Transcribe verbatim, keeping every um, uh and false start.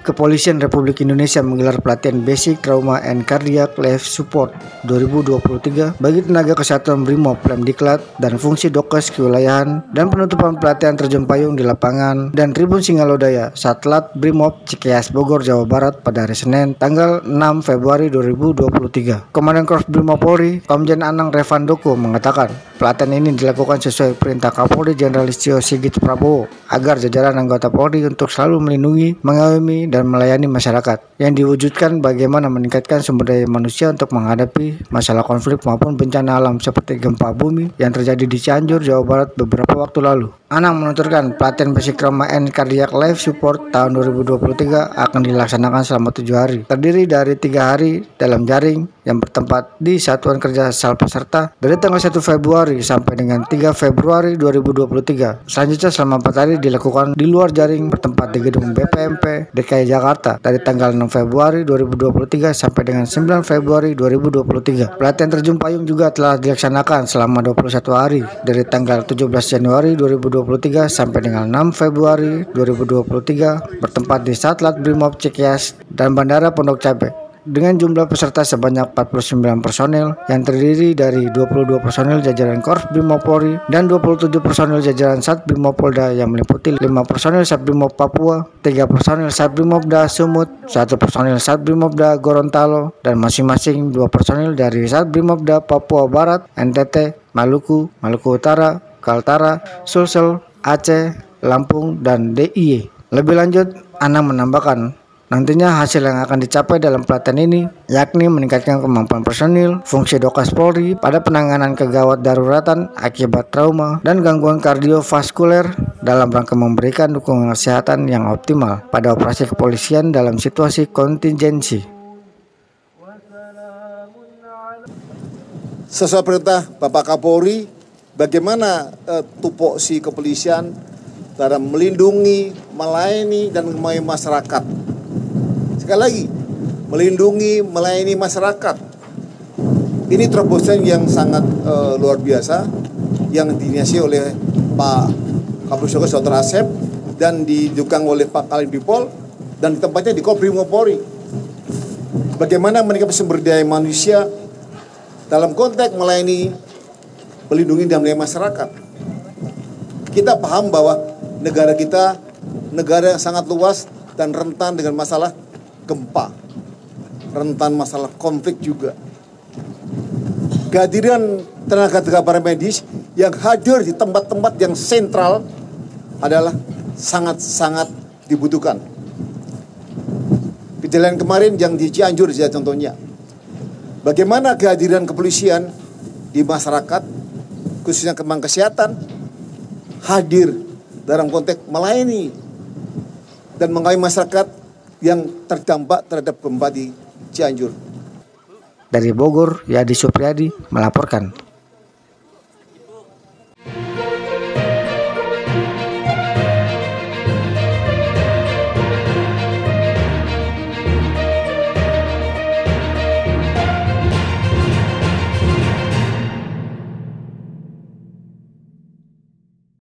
Kepolisian Republik Indonesia menggelar pelatihan Basic Trauma and Cardiac Life Support dua ribu dua puluh tiga bagi tenaga kesehatan Brimob, Lemdiklat, dan fungsi Dokkes kewilayahan, dan penutupan pelatihan terjun payung di lapangan dan Tribun Singalodaya Satlat Brimob Cikeas Bogor, Jawa Barat pada hari Senin tanggal enam Februari dua ribu dua puluh tiga. Komandan Korbrimob Polri, Komjen Anang Revandoko mengatakan pelatihan ini dilakukan sesuai perintah Kapolri Jenderal Listyo Sigit Prabowo agar jajaran anggota Polri untuk selalu melindungi, mengayomi, dan melayani masyarakat, yang diwujudkan bagaimana meningkatkan sumber daya manusia untuk menghadapi masalah konflik maupun bencana alam seperti gempa bumi yang terjadi di Cianjur, Jawa Barat beberapa waktu lalu. Anang menuturkan pelatihan Basic Trauma and Cardiac Life Support tahun dua ribu dua puluh tiga akan dilaksanakan selama tujuh hari, terdiri dari tiga hari dalam jaring yang bertempat di Satuan Kerja Sal peserta dari tanggal satu Februari sampai dengan tiga Februari dua ribu dua puluh tiga. Selanjutnya selama empat hari dilakukan di luar jaring bertempat di gedung B P M P D K I Jakarta dari tanggal enam Februari dua ribu dua puluh tiga sampai dengan sembilan Februari dua ribu dua puluh tiga. Pelatihan terjun payung juga telah dilaksanakan selama dua puluh satu hari dari tanggal tujuh belas Januari dua ribu dua puluh tiga sampai dengan enam Februari dua ribu dua puluh tiga bertempat di Satlat Brimob Cikeas dan Bandara Pondok Cabe dengan jumlah peserta sebanyak empat puluh sembilan personel yang terdiri dari dua puluh dua personel jajaran Korbrimob Polri dan dua puluh tujuh personel jajaran Sat Brimob Polda yang meliputi lima personel Sat Brimob Papua, tiga personel Sat Brimobda Sumut, satu personel Sat Brimobda Gorontalo, dan masing-masing dua personel dari Sat Brimobda Papua Barat, N T T, Maluku, Maluku Utara, Kaltara, Sulsel, Aceh, Lampung, dan D I Y. Lebih lanjut, Anang menambahkan, nantinya hasil yang akan dicapai dalam pelatihan ini yakni meningkatkan kemampuan personil, fungsi Dokkes Polri pada penanganan kegawat daruratan akibat trauma dan gangguan kardiovaskuler dalam rangka memberikan dukungan kesehatan yang optimal pada operasi kepolisian dalam situasi kontingensi. Sesuai perintah Bapak Kapolri, bagaimana eh, tupoksi kepolisian dalam melindungi, melayani, dan mengayomi masyarakat. Sekali lagi, melindungi, melayani masyarakat. Ini terobosan yang sangat eh, luar biasa yang diinisiasi oleh Pak Kapuskes Dokter Asep dan didukung oleh Pak Pol dan tempatnya di Korbrimob Polri. Bagaimana meningkatkan sumber daya manusia dalam konteks melayani, melindungi dan melayani masyarakat. Kita paham bahwa negara kita negara yang sangat luas dan rentan dengan masalah gempa, rentan masalah konflik juga. Kehadiran tenaga-tenaga paramedis yang hadir di tempat-tempat yang sentral adalah sangat-sangat dibutuhkan. Kejadian kemarin yang di Cianjur saja contohnya. Bagaimana kehadiran kepolisian di masyarakat, khususnya kemang kesehatan, hadir dalam konteks melayani dan mengayomi masyarakat yang terdampak terhadap gempa di Cianjur. Dari Bogor, Yadi Supriyadi melaporkan.